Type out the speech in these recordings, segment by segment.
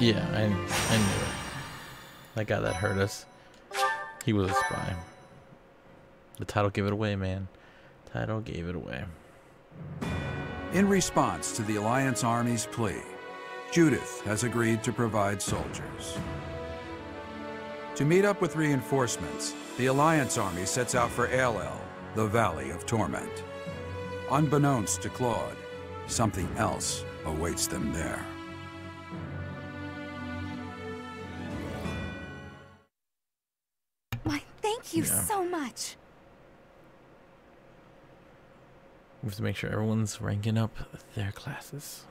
Yeah, I knew it. That guy that hurt us, he was a spy. The title gave it away, man. Title gave it away. In response to the Alliance Army's plea, Judith has agreed to provide soldiers. To meet up with reinforcements, the Alliance Army sets out for Aelil, the Valley of Torment. Unbeknownst to Claude, something else awaits them there. Why, thank you so much. We have to make sure everyone's ranking up their classes.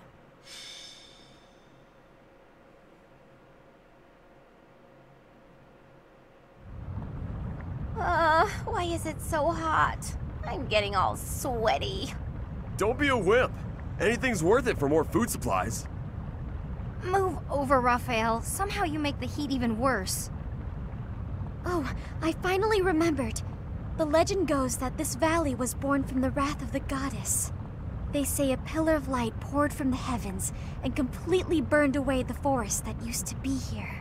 Why is it so hot? I'm getting all sweaty. Don't be a wimp. Anything's worth it for more food supplies. Move over, Raphael. Somehow you make the heat even worse. Oh, I finally remembered. The legend goes that this valley was born from the wrath of the goddess. They say a pillar of light poured from the heavens and completely burned away the forest that used to be here.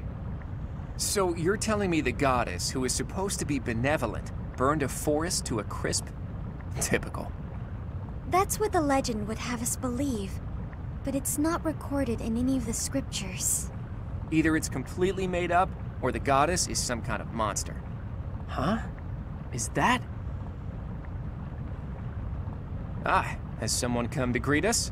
So you're telling me the goddess, who is supposed to be benevolent, burned a forest to a crisp? Typical. That's what the legend would have us believe, but it's not recorded in any of the scriptures. Either it's completely made up, or the goddess is some kind of monster. Huh? Is that? Ah, has someone come to greet us?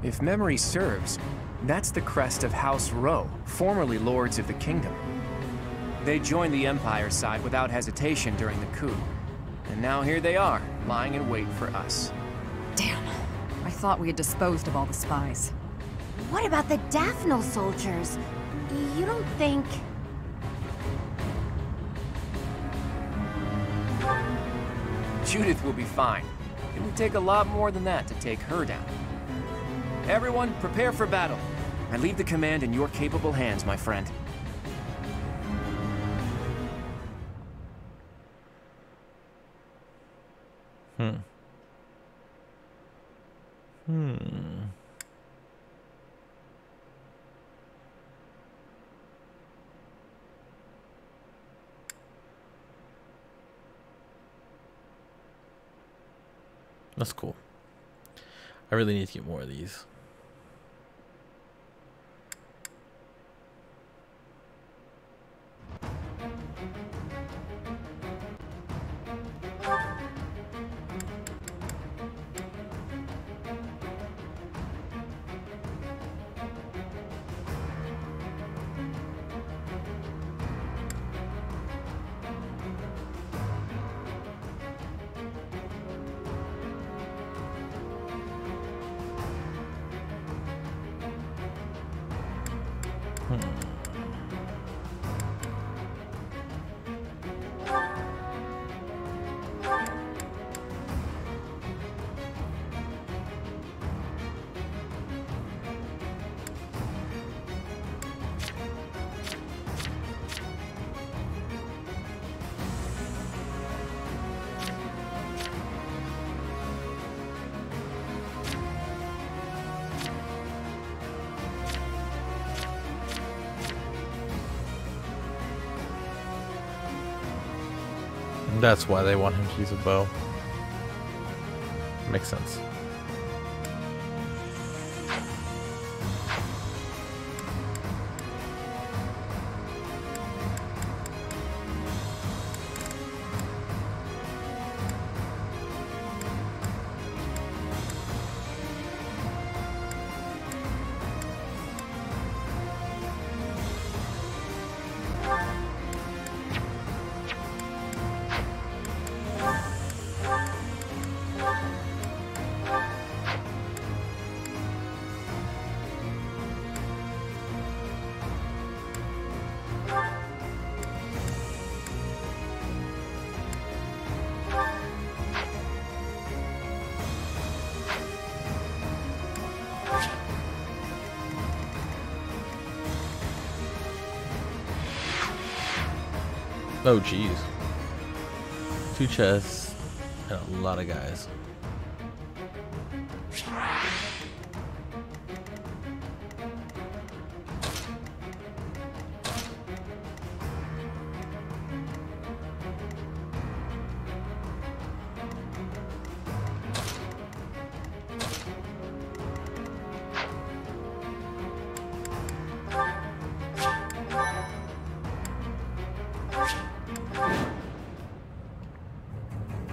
If memory serves, that's the crest of House Rowe, formerly lords of the kingdom. They joined the Empire side without hesitation during the coup. And now here they are, lying in wait for us. Damn. I thought we had disposed of all the spies. What about the Daphnel soldiers? You don't think... Judith will be fine. It would take a lot more than that to take her down. Everyone, prepare for battle. I leave the command in your capable hands, my friend. That's cool. I really need to get more of these. That's why they want him to use a bow. Makes sense. Oh geez. 2 chests and a lot of guys.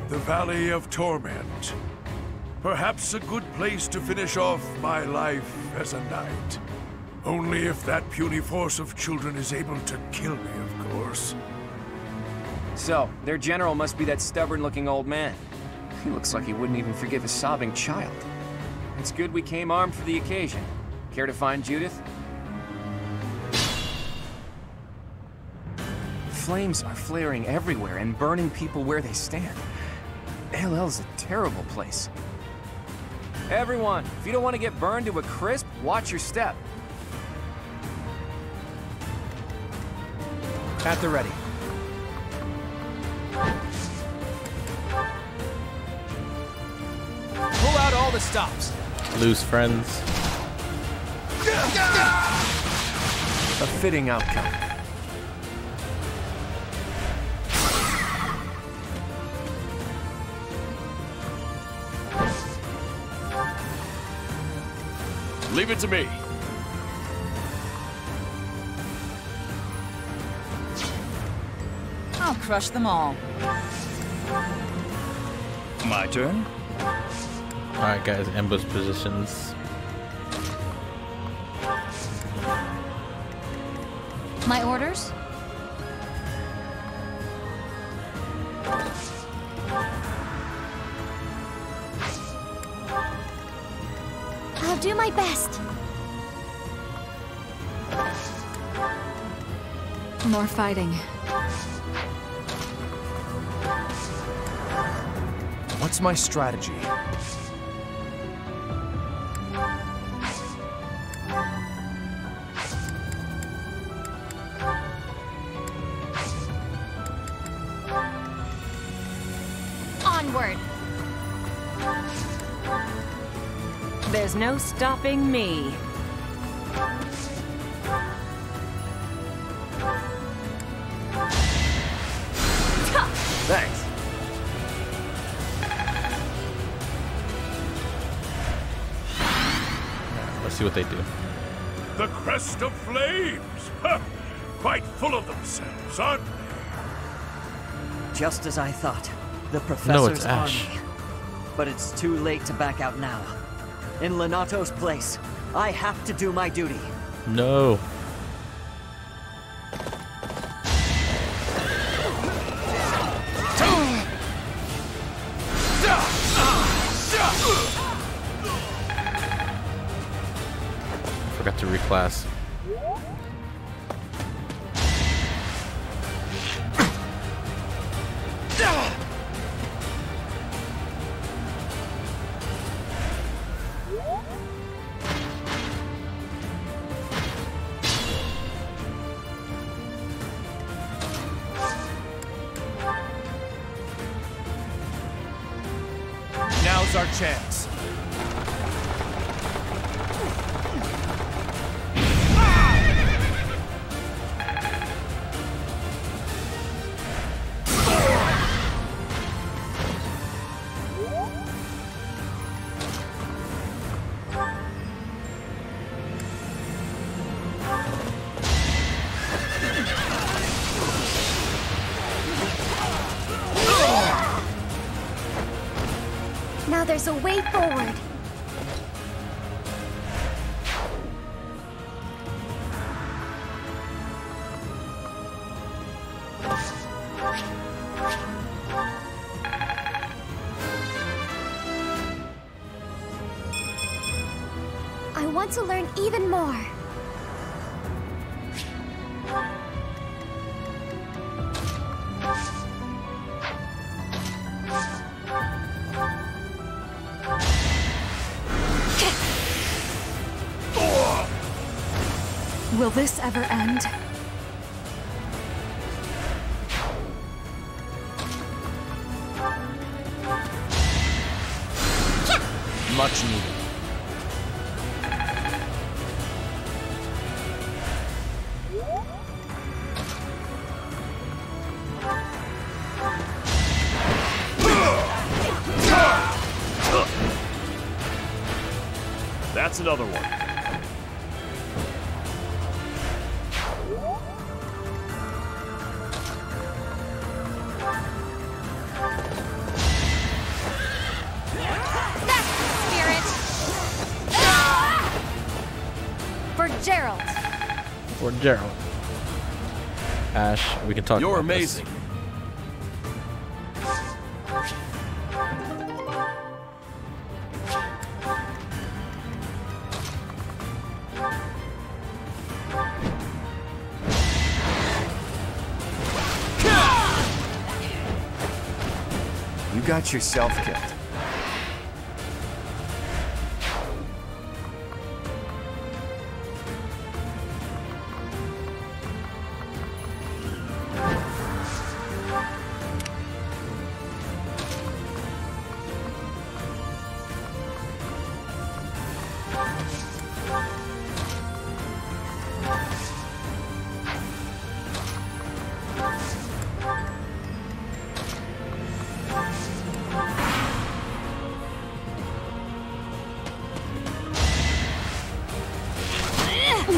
The Valley of Torment. Perhaps a good place to finish off my life as a knight. Only if that puny force of children is able to kill me, of course. So, their general must be that stubborn-looking old man. He looks like he wouldn't even forgive a sobbing child. It's good we came armed for the occasion. Care to find Judith? Flames are flaring everywhere and burning people where they stand. Aelil's a terrible place. Everyone, if you don't want to get burned to a crisp, watch your step. At the ready. Pull out all the stops. Lose friends. A fitting outcome. Leave it to me. I'll crush them all. My turn. All right, guys. Ambush positions. My orders. I'll do my best. More fighting. What's my strategy? Onward. There's no stopping me. Thanks. See what they do. The crest of flames! Huh. Quite full of themselves, aren't they? Just as I thought. The professor's no, it's Ashe. Army. But it's too late to back out now. In Lenato's place, I have to do my duty. No. Class. Now's our chance. There's a way forward. I want to learn even more. Will this ever end? Much needed. That's another one. for Gerald. Ashe, we can talk. You're amazing. You got yourself killed.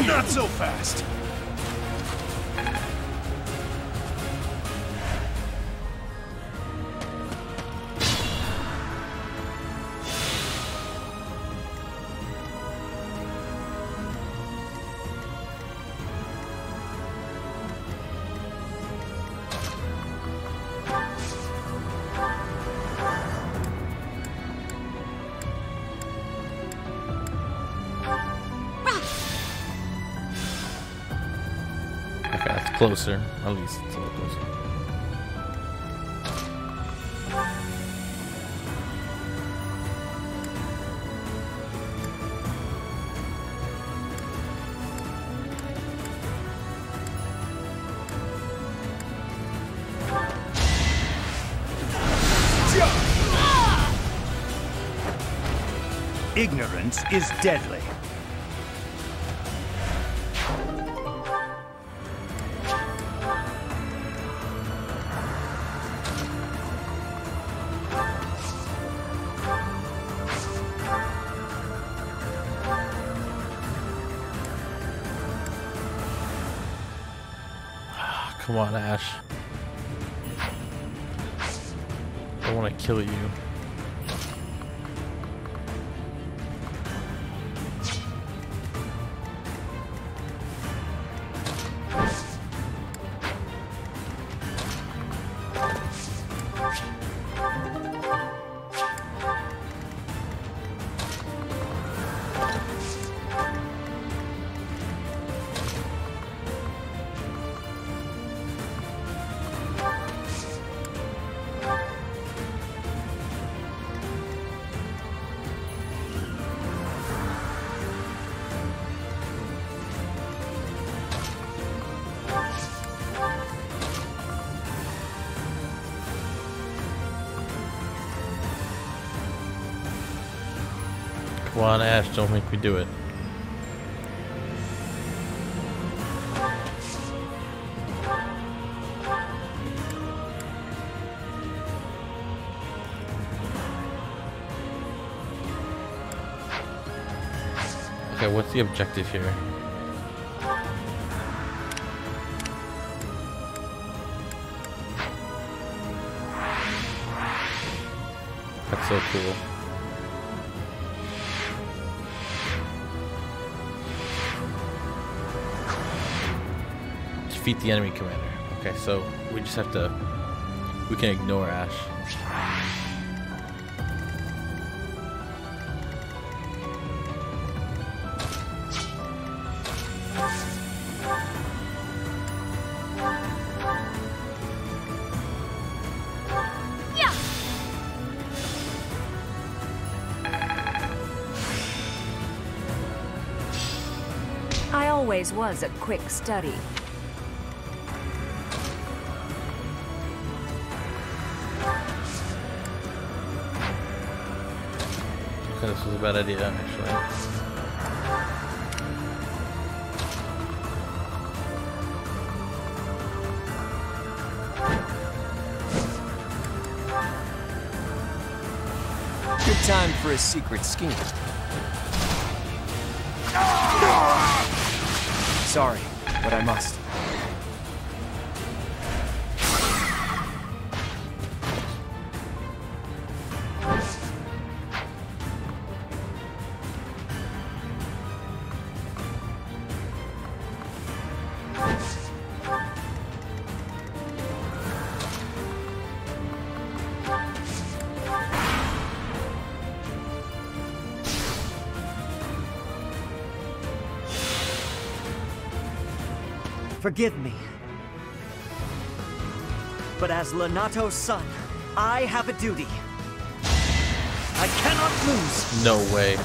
Not so fast. Closer, at least it's a little closer. Ignorance is deadly. Come on, Ashe. I want to kill you. Come on, Ashe, don't make me do it. Okay, what's the objective here? That's so cool. Defeat the enemy commander. Okay, so we just have to. We can ignore Ashe. Yeah. I always was a quick study. This was a bad idea, actually. Good time for a secret scheme. Sorry, but I must. forgive me. But as Lenato's son, I have a duty. I cannot lose. No way.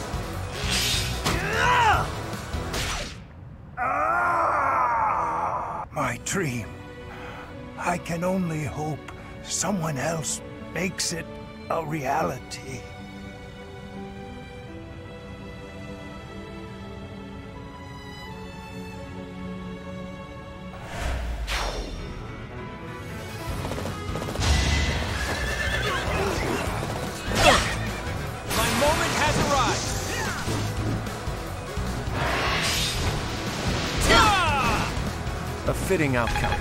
My dream. I can only hope someone else makes it a reality. Fitting outcome.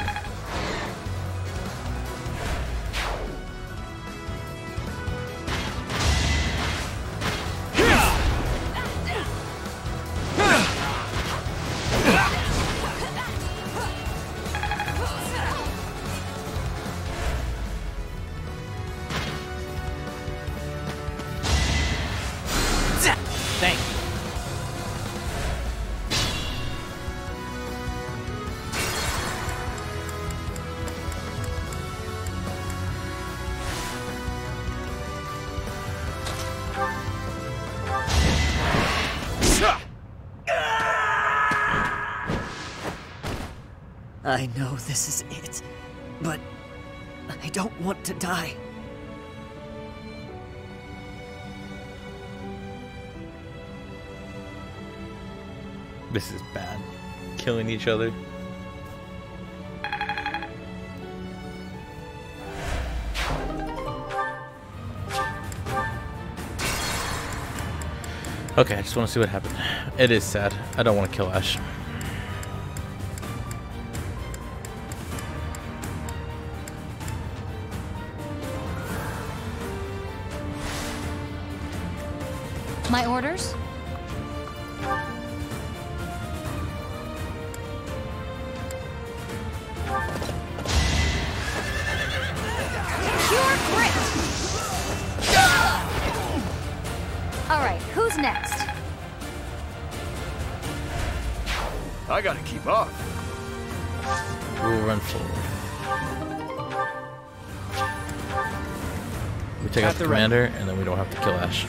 I know this is it, but I don't want to die. This is bad. Killing each other. Okay, I just want to see what happened. It is sad. I don't want to kill Ashe. My orders? Pure grit! Alright, who's next? I gotta keep up. We'll run forward. We take out the commander, and then we don't have to kill Ashe.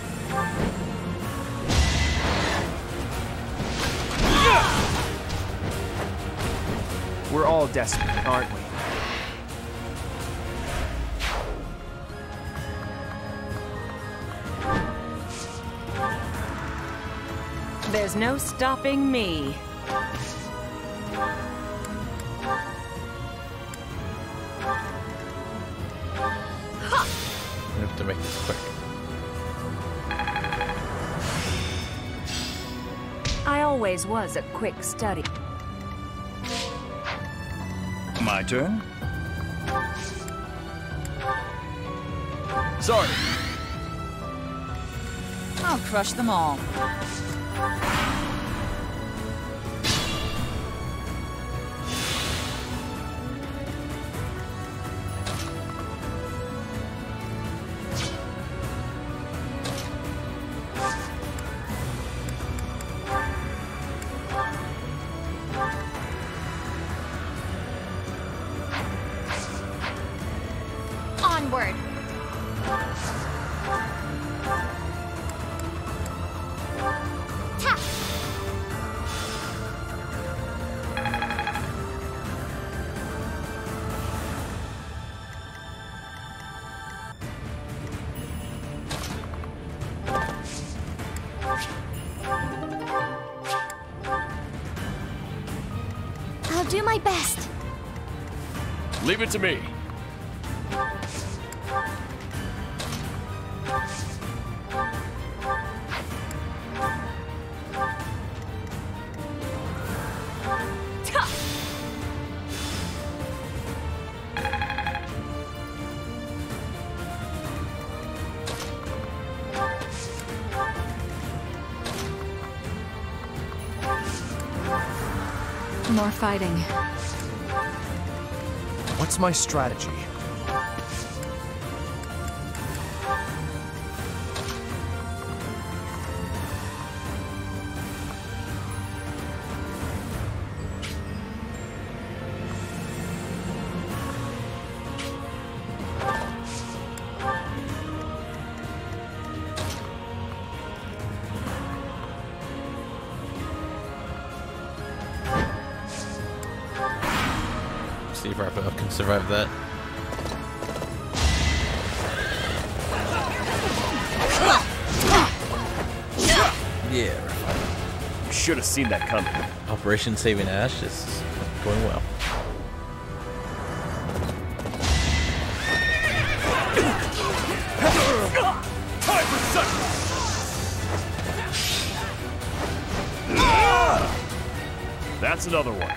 We're all desperate, aren't we? There's no stopping me. Ha! We have to make this quick. I always was a quick study. My turn? Sorry. I'll crush them all. Do my best. Leave it to me. More fighting. What's my strategy? believe Raphael can survive that. Yeah, Raphael. You should have seen that coming. Operation Saving Ashe is going well. That's another one.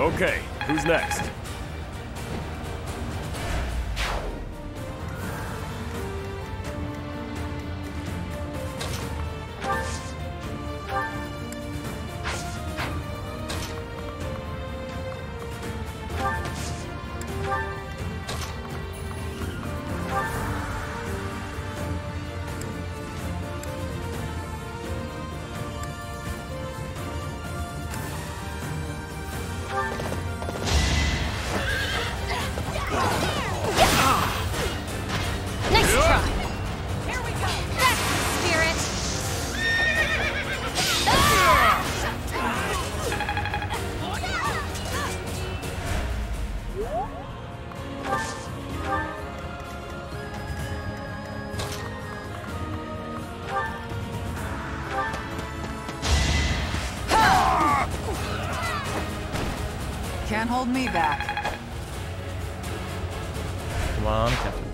Okay, who's next? Can't hold me back. Come on, Captain.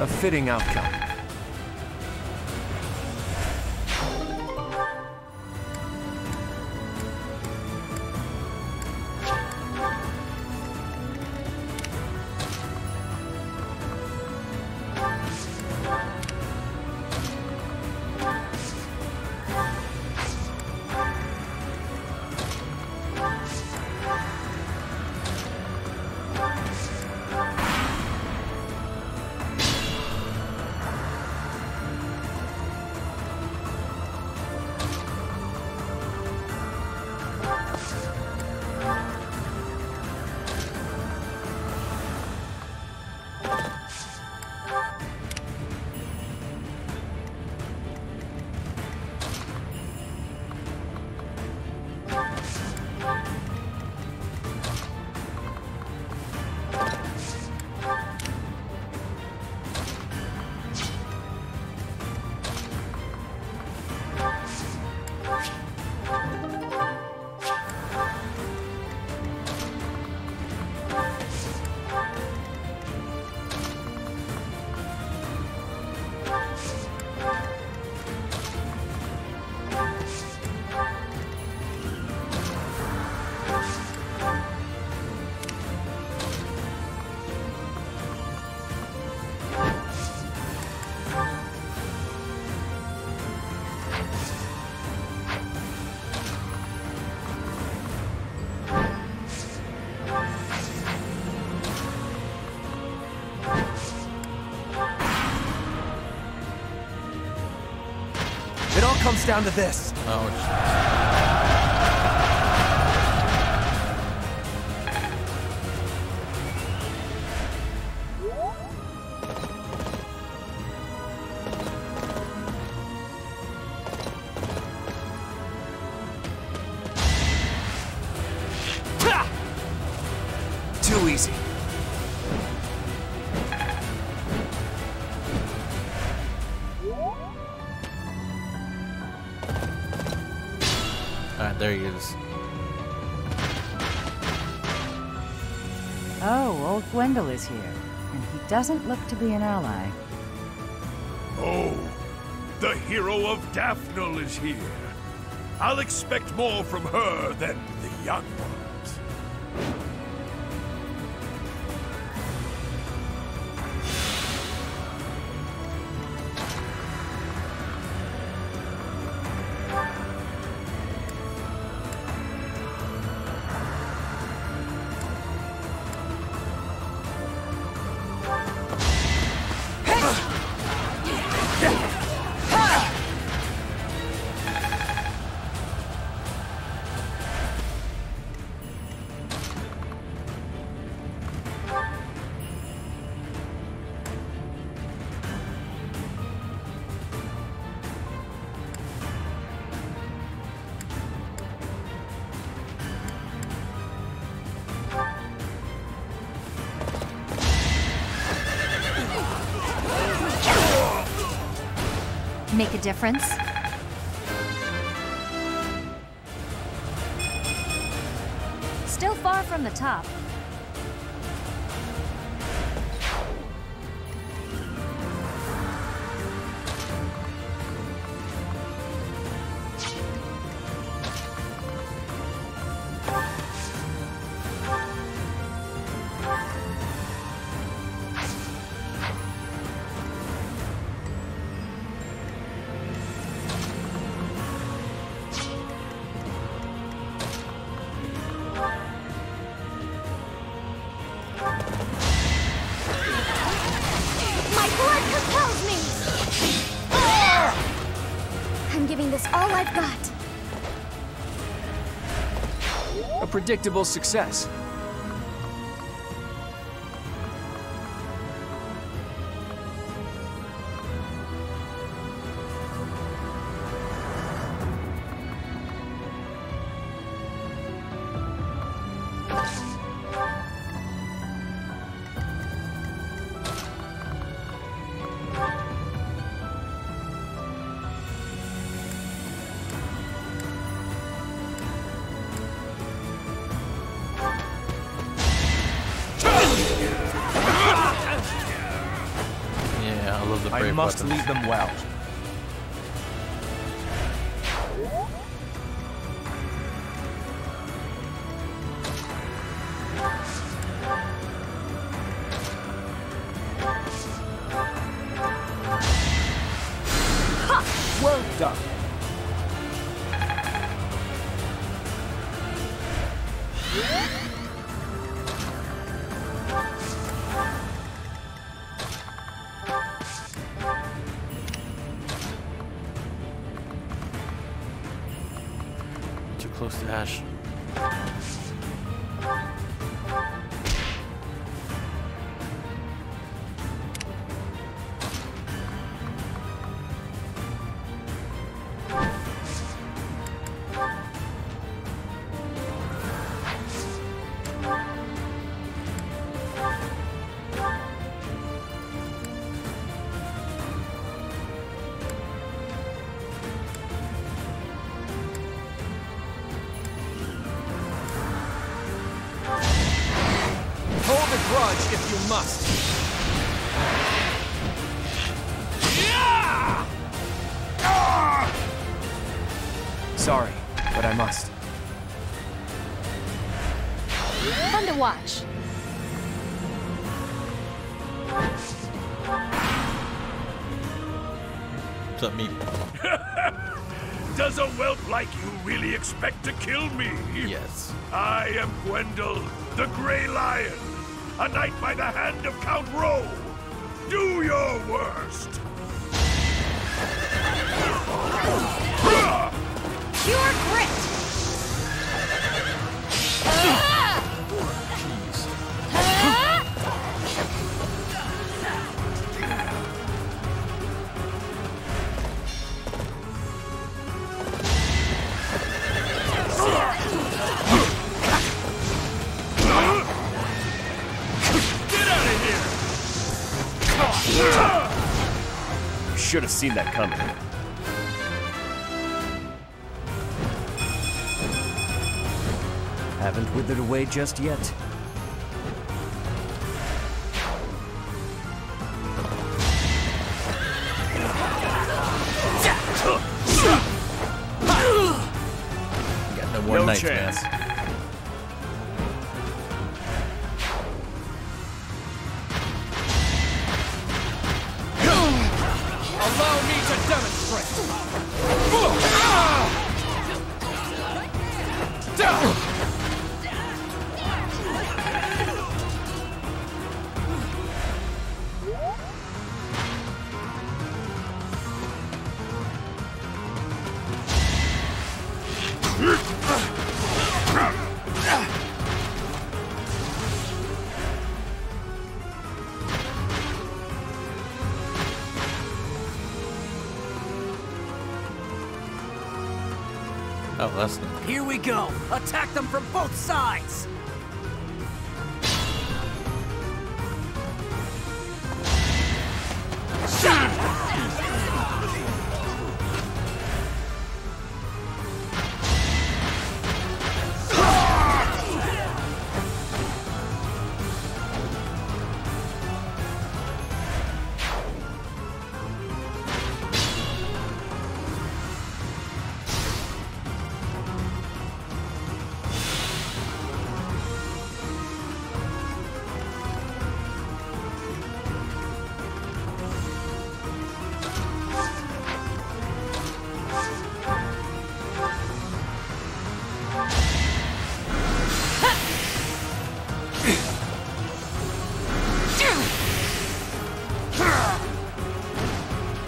A fitting outcome. Comes down to this. Oh, there he is. Oh, old Gwendol is here, and he doesn't look to be an ally. Oh, the hero of Daphnel is here. I'll expect more from her than the young ones. Make a difference? Still far from the top. Predictable success. Must lead them well. Close to Ashe. Expect to kill me? Yes. I am Gwendol, the Grey Lion, a knight by the hand of Count Rowe. Do your worst. Pure grit. Should have seen that coming. haven't withered away just yet. No chance. Allow me to demonstrate. Here we go! Attack them from both sides!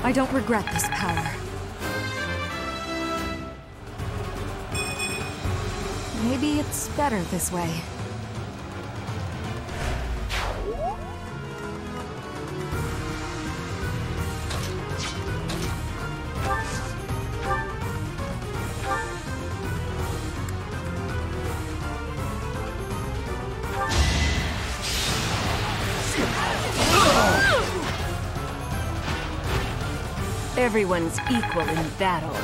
I don't regret this power. Maybe it's better this way. Everyone's equal in battle.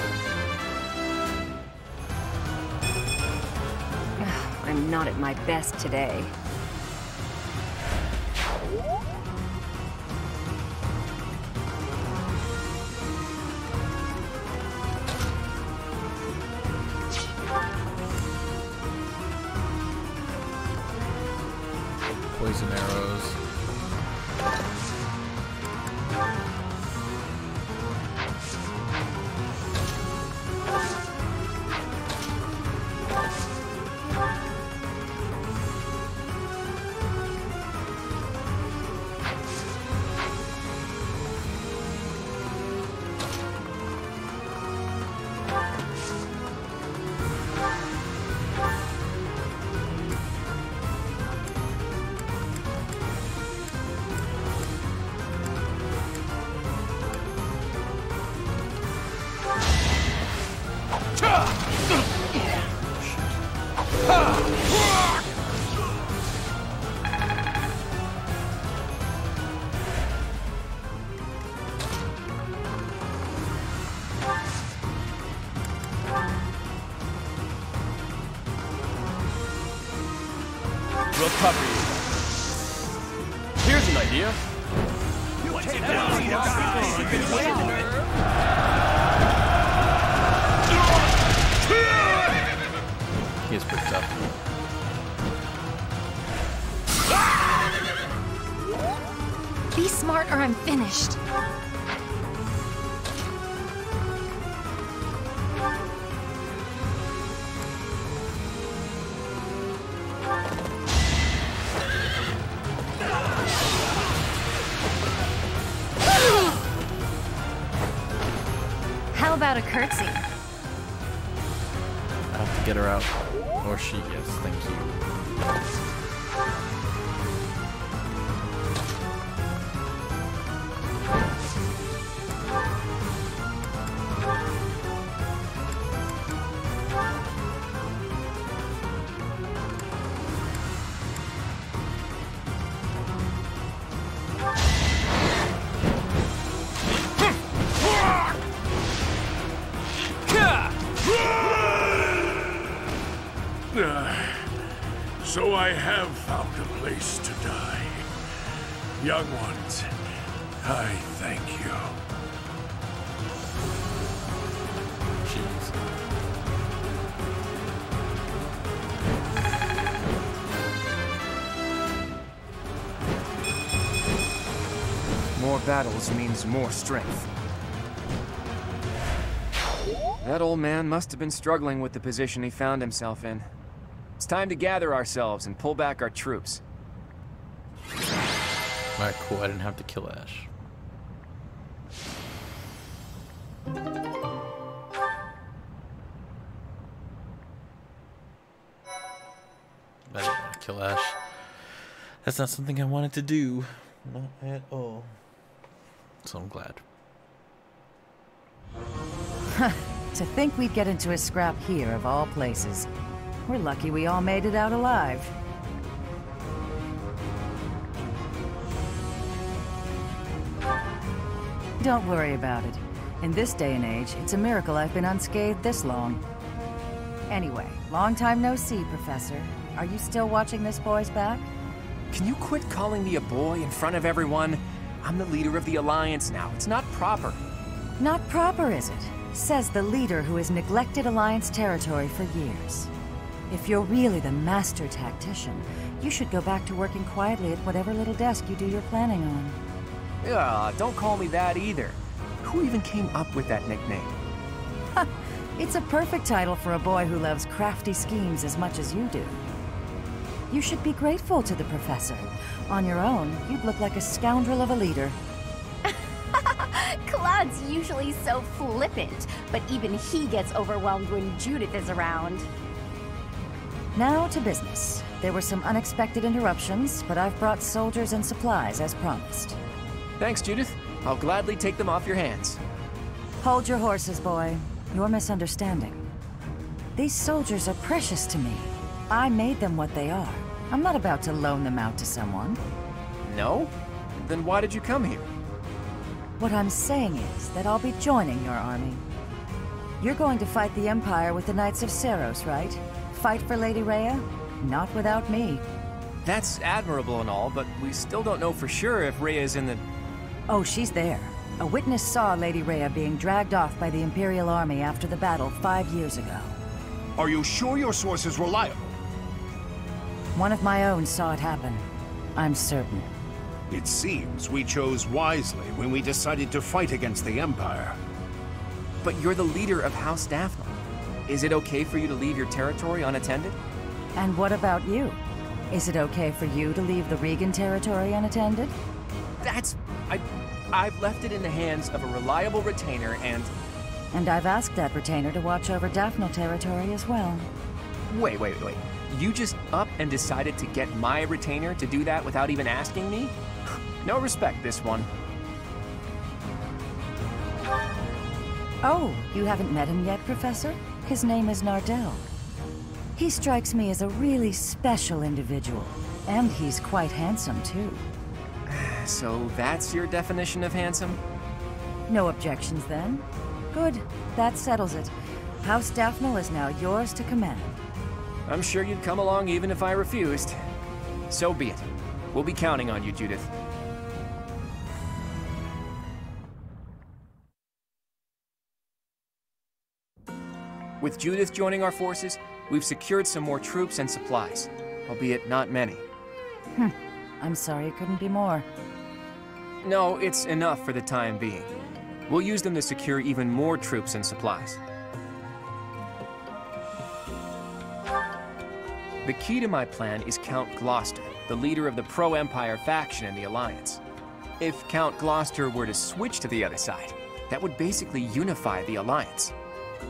I'm not at my best today. A curtsy. I have to get her out. Or she, yes, thank you. young ones, I thank you. Jeez. More battles means more strength. That old man must have been struggling with the position he found himself in. It's time to gather ourselves and pull back our troops. Alright, cool. I didn't have to kill Ashe. I didn't want to kill Ashe. That's not something I wanted to do. Not at all. So I'm glad. To think we'd get into a scrap here of all places. We're lucky we all made it out alive. Don't worry about it. In this day and age, it's a miracle I've been unscathed this long. Anyway, long time no see, Professor. Are you still watching this boy's back? Can you quit calling me a boy in front of everyone? I'm the leader of the Alliance now. It's not proper. Not proper, is it? Says the leader who has neglected Alliance territory for years. If you're really the master tactician, you should go back to working quietly at whatever little desk you do your planning on. Yeah, don't call me that either. Who even came up with that nickname? It's a perfect title for a boy who loves crafty schemes as much as you do. You should be grateful to the professor. On your own, you'd look like a scoundrel of a leader. Claude's usually so flippant, but even he gets overwhelmed when Judith is around. Now to business. There were some unexpected interruptions, but I've brought soldiers and supplies as promised. Thanks, Judith. I'll gladly take them off your hands. Hold your horses, boy. You're misunderstanding. These soldiers are precious to me. I made them what they are. I'm not about to loan them out to someone. No? Then why did you come here? What I'm saying is that I'll be joining your army. You're going to fight the Empire with the Knights of Cerros, right? Fight for Lady Rhea? Not without me. That's admirable and all, but we still don't know for sure if Rhea is in the... Oh, she's there. A witness saw Lady Rhea being dragged off by the Imperial Army after the battle 5 years ago. Are you sure your source is reliable? One of my own saw it happen. I'm certain. It seems we chose wisely when we decided to fight against the Empire. But you're the leader of House Daphne. Is it okay for you to leave your territory unattended? And what about you? Is it okay for you to leave the Regan territory unattended? That's... I've left it in the hands of a reliable retainer and... And I've asked that retainer to watch over Daphnel territory as well. Wait. You just up and decided to get my retainer to do that without even asking me? No respect, this one. Oh, you haven't met him yet, Professor? His name is Nardell. He strikes me as a really special individual. And he's quite handsome, too. So that's your definition of handsome? No objections, then. Good. That settles it. House Daphne is now yours to command. I'm sure you'd come along even if I refused. So be it. We'll be counting on you, Judith. With Judith joining our forces, we've secured some more troops and supplies, albeit not many. I'm sorry it couldn't be more. No, it's enough for the time being. We'll use them to secure even more troops and supplies. The key to my plan is Count Gloucester, the leader of the pro-Empire faction in the Alliance. If Count Gloucester were to switch to the other side, that would basically unify the Alliance.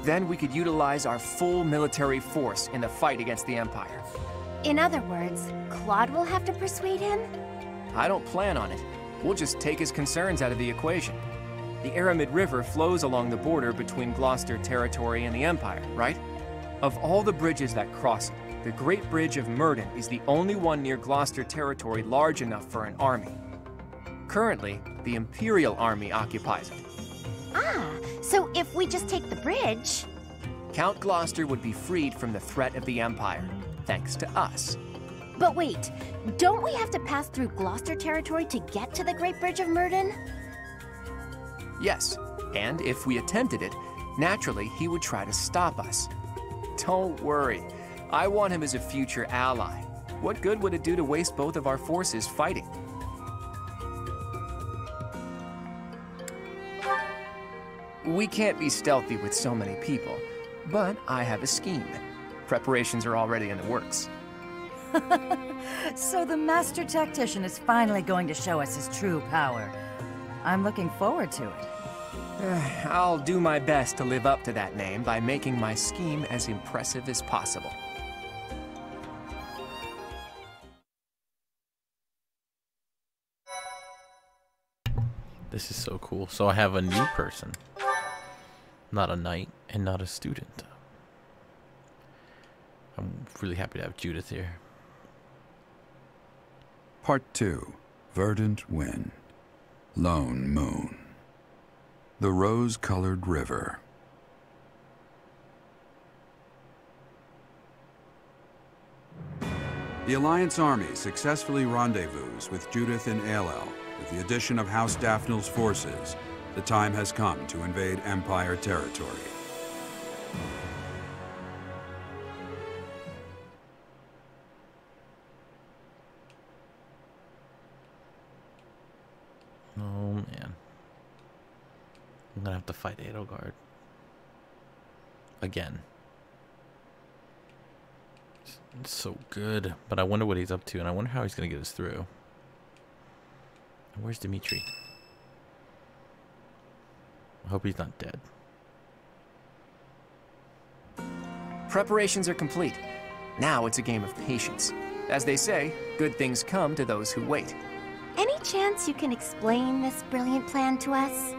Then we could utilize our full military force in the fight against the Empire. In other words, Claude will have to persuade him? I don't plan on it. We'll just take his concerns out of the equation. The Aramid River flows along the border between Gloucester territory and the Empire, right? Of all the bridges that cross it, the Great Bridge of Murden is the only one near Gloucester territory large enough for an army. Currently, the Imperial Army occupies it. Ah, so if we just take the bridge... Count Gloucester would be freed from the threat of the Empire. Thanks to us. But wait, don't we have to pass through Gloucester territory to get to the Great Bridge of Murden? Yes, and if we attempted it, naturally he would try to stop us. Don't worry, I want him as a future ally. What good would it do to waste both of our forces fighting? We can't be stealthy with so many people, but I have a scheme. Preparations are already in the works. So the master tactician is finally going to show us his true power. I'm looking forward to it. I'll do my best to live up to that name by making my scheme as impressive as possible. This is so cool. So I have a new person. Not a knight and not a student. I'm really happy to have Judith here. Part 2. Verdant Wind. Lone Moon. The Rose-Colored River. The Alliance Army successfully rendezvous with Judith and Aelil. With the addition of House Daphnel's forces, the time has come to invade Empire territory. Oh, man. I'm gonna have to fight Edelgard. Again. It's so good. But I wonder what he's up to, and I wonder how he's gonna get us through. Where's Dimitri? I hope he's not dead. Preparations are complete. Now it's a game of patience. As they say, good things come to those who wait. Any chance you can explain this brilliant plan to us?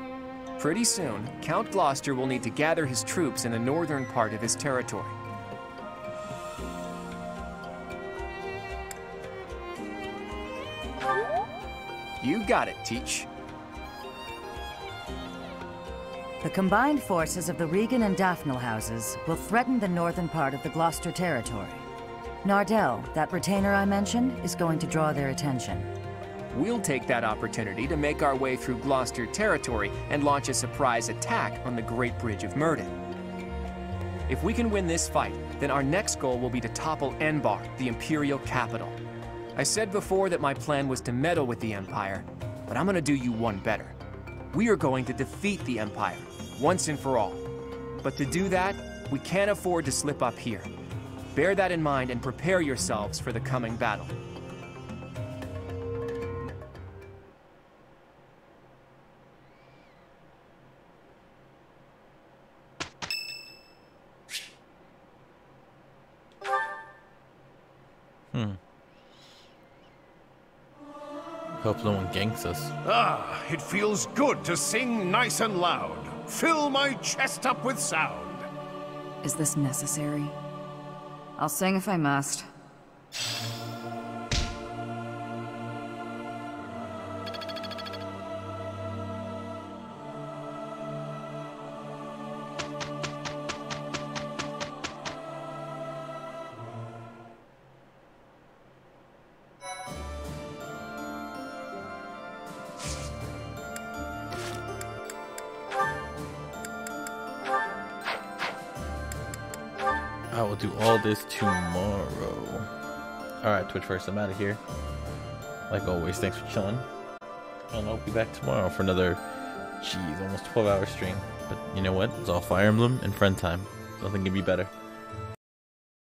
Pretty soon, Count Gloucester will need to gather his troops in the northern part of his territory. You got it, Teach. The combined forces of the Regan and Daphnel houses will threaten the northern part of the Gloucester territory. Nardell, that retainer I mentioned, is going to draw their attention. We'll take that opportunity to make our way through Gloucester territory and launch a surprise attack on the Great Bridge of Murden. If we can win this fight, then our next goal will be to topple Enbar, the Imperial capital. I said before that my plan was to meddle with the Empire, but I'm gonna do you one better. We are going to defeat the Empire, once and for all. But to do that, we can't afford to slip up here. Bear that in mind and prepare yourselves for the coming battle. Hope no one ganks us. Ah, it feels good to sing nice and loud. Fill my chest up with sound. Is this necessary? I'll sing if I must. This tomorrow. Alright, Twitch first, I'm out of here. Like always, thanks for chilling. And I'll be back tomorrow for another, geez, almost 12-hour stream. But you know what? It's all Fire Emblem and friend time. Nothing can be better.